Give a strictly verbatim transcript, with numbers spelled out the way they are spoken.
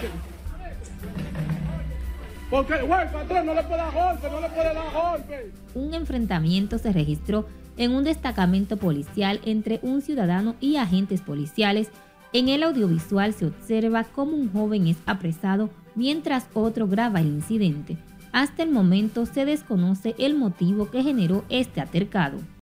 marquen. Porque, güey, patrón, no le puede dar golpe, no le puede dar golpe. Un enfrentamiento se registró en un destacamento policial entre un ciudadano y agentes policiales. En el audiovisual se observa cómo un joven es apresado mientras otro graba el incidente. Hasta el momento se desconoce el motivo que generó este altercado.